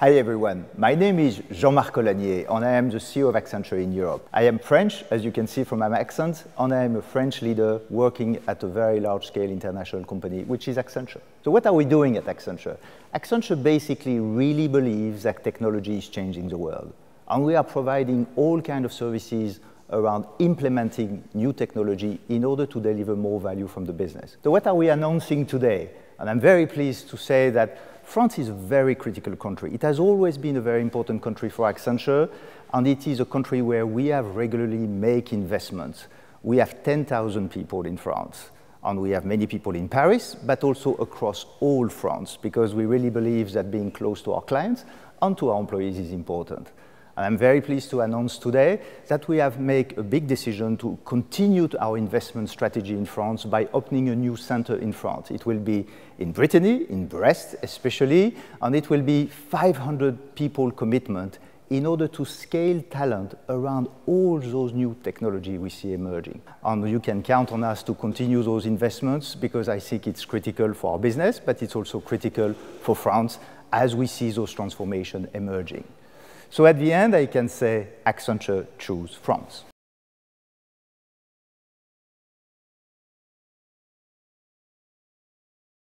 Hi everyone, my name is Jean-Marc Ollagnier and I am the CEO of Accenture in Europe. I am French, as you can see from my accent, and I am a French leader working at a very large-scale international company, which is Accenture. So what are we doing at Accenture? Accenture basically really believes that technology is changing the world. And we are providing all kinds of services around implementing new technology in order to deliver more value from the business. So what are we announcing today? And I'm very pleased to say that France is a very critical country. It has always been a very important country for Accenture, and it is a country where we have regularly made investments. We have 10,000 people in France, and we have many people in Paris, but also across all France, because we really believe that being close to our clients and to our employees is important. And I'm very pleased to announce today that we have made a big decision to continue our investment strategy in France by opening a new center in France. It will be in Brittany, in Brest especially, and it will be 500 people commitment in order to scale talent around all those new technology we see emerging. And you can count on us to continue those investments because I think it's critical for our business, but it's also critical for France as we see those transformations emerging. So at the end, I can say Accenture Choose France.